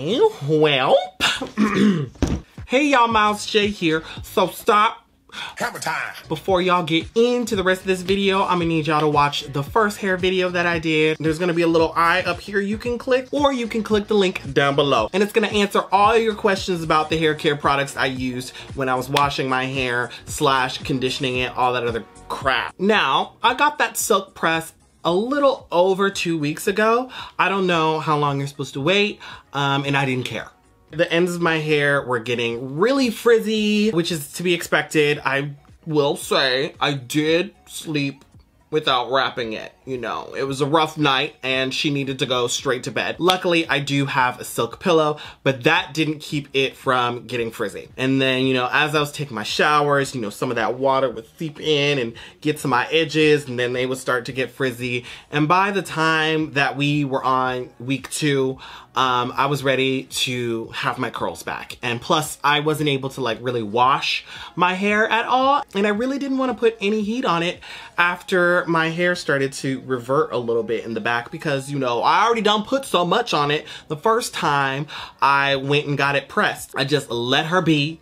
Okay, well. Hey y'all, Miles J here. So stop. Hammer time. Before y'all get into the rest of this video, I'm gonna need y'all to watch the first hair video that I did. There's gonna be a little eye up here you can click, or you can click the link down below. And it's gonna answer all your questions about the hair care products I used when I was washing my hair, slash conditioning it, all that other crap. Now, I got that silk press a little over 2 weeks ago. I don't know how long you're supposed to wait, and I didn't care. The ends of my hair were getting really frizzy, which is to be expected. I will say I did sleep without wrapping it. You know, it was a rough night and she needed to go straight to bed. Luckily, I do have a silk pillow, but that didn't keep it from getting frizzy. And then, you know, as I was taking my showers, you know, some of that water would seep in and get to my edges, and then they would start to get frizzy. And by the time that we were on week 2, I was ready to have my curls back. And plus, I wasn't able to like really wash my hair at all. And I really didn't want to put any heat on it after my hair started to revert a little bit in the back, because, you know, I already done put so much on it the first time I went and got it pressed. I just let her be.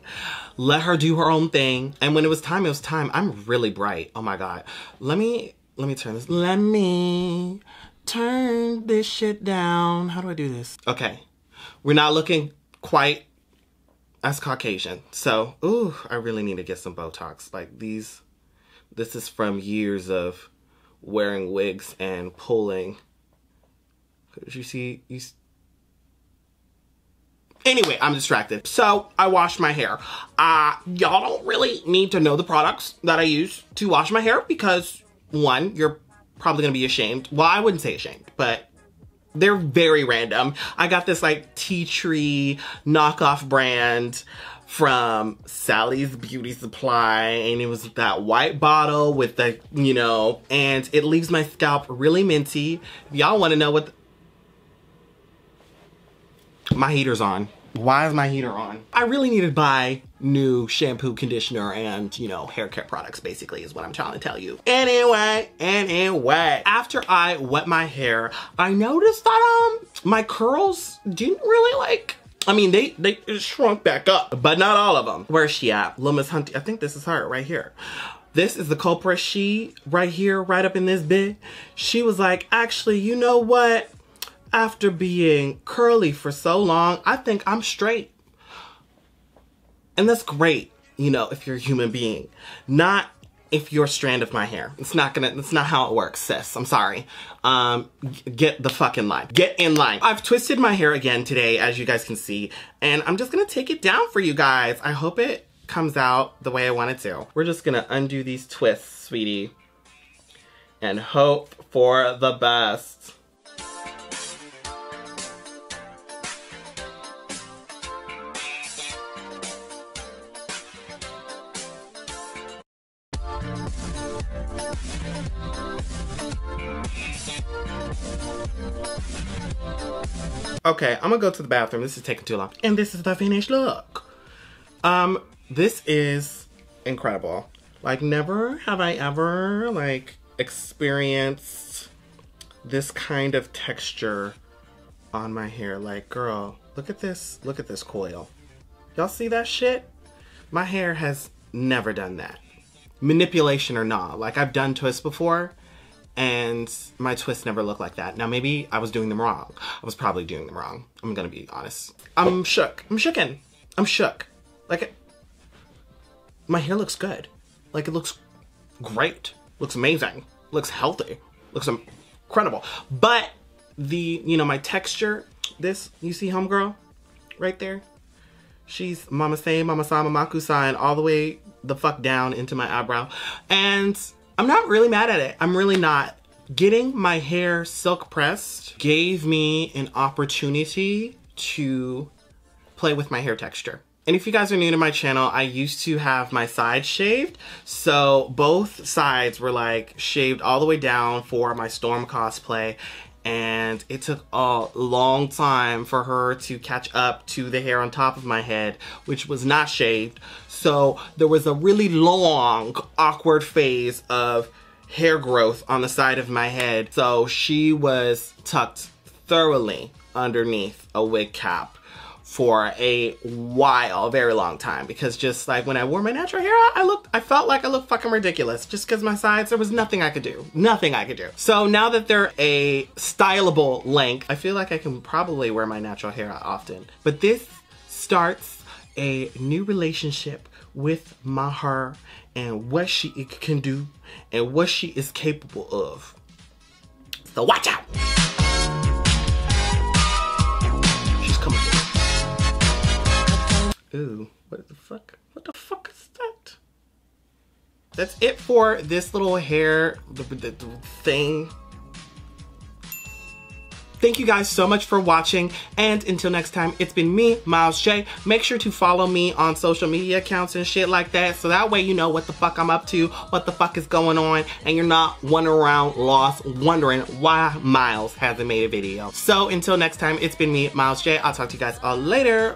Let her do her own thing. And when it was time, it was time. I'm really bright. Oh my God. Let me turn this. Let me turn this shit down. How do I do this? Okay. We're not looking quite as Caucasian. So, ooh, I really need to get some Botox. Like these, this is from years of wearing wigs and pulling. Could you see? Anyway, I'm distracted. So I washed my hair. Y'all don't really need to know the products that I use to wash my hair because, one, you're probably gonna be ashamed. Well, I wouldn't say ashamed, but they're very random. I got this like tea tree knockoff brand from Sally's Beauty Supply, and it was that white bottle with the, you know, and it leaves my scalp really minty. Y'all want to know what my heater's on. Why is my heater on? I really need to buy new shampoo, conditioner, and, you know, hair care products, basically, is what I'm trying to tell you. Anyway. After I wet my hair, I noticed that my curls didn't really like, I mean, they shrunk back up, but not all of them. Where's she at? Lil Miss Hunty, I think this is her right here. This is the culprit. She right here, right up in this bit. She was like, actually, you know what? After being curly for so long, I think I'm straight. And that's great, you know, if you're a human being, not if you're a strand of my hair. It's not how it works, sis. I'm sorry. Get the fucking line. Get in line. I've twisted my hair again today, as you guys can see, and I'm just gonna take it down for you guys. I hope it comes out the way I want it to. We're just gonna undo these twists, sweetie, and hope for the best. Okay, I'm gonna go to the bathroom. This is taking too long. And this is the finished look. This is incredible. Like, never have I ever, like, experienced this kind of texture on my hair. Like, girl, look at this coil. Y'all see that shit? My hair has never done that. Manipulation or not. Like, I've done twists before, and my twists never look like that. Now, maybe I was doing them wrong. I was probably doing them wrong. I'm gonna be honest. I'm shook. I'm shooken. I'm shook. Like, my hair looks good. Like, it looks great. Looks amazing. Looks healthy. Looks incredible. But the, you know, my texture, this, you see homegirl right there? She's Mama Say, Mama Sama, Makusan, all the way the fuck down into my eyebrow. And I'm not really mad at it. I'm really not. Getting my hair silk pressed gave me an opportunity to play with my hair texture. And if you guys are new to my channel, I used to have my sides shaved. So both sides were like shaved all the way down for my Storm cosplay. And it took a long time for her to catch up to the hair on top of my head, which was not shaved. So there was a really long, awkward phase of hair growth on the side of my head. So she was tucked thoroughly underneath a wig cap. for a while, a very long time, because just like when I wore my natural hair out, I felt like I looked fucking ridiculous just because my sides, there was nothing I could do. Nothing I could do. So now that they're a stylable length, I feel like I can probably wear my natural hair out often. But this starts a new relationship with my hair and what she can do and what she is capable of. So watch out. She's coming. Ooh, what the fuck? What the fuck is that? That's it for this little hair thing. Thank you guys so much for watching, and until next time, it's been me, Miles J. Make sure to follow me on social media accounts and shit like that, so that way you know what the fuck I'm up to, what the fuck is going on, and you're not wandering around lost wondering why Miles hasn't made a video. So until next time, it's been me, Miles J. I'll talk to you guys all later.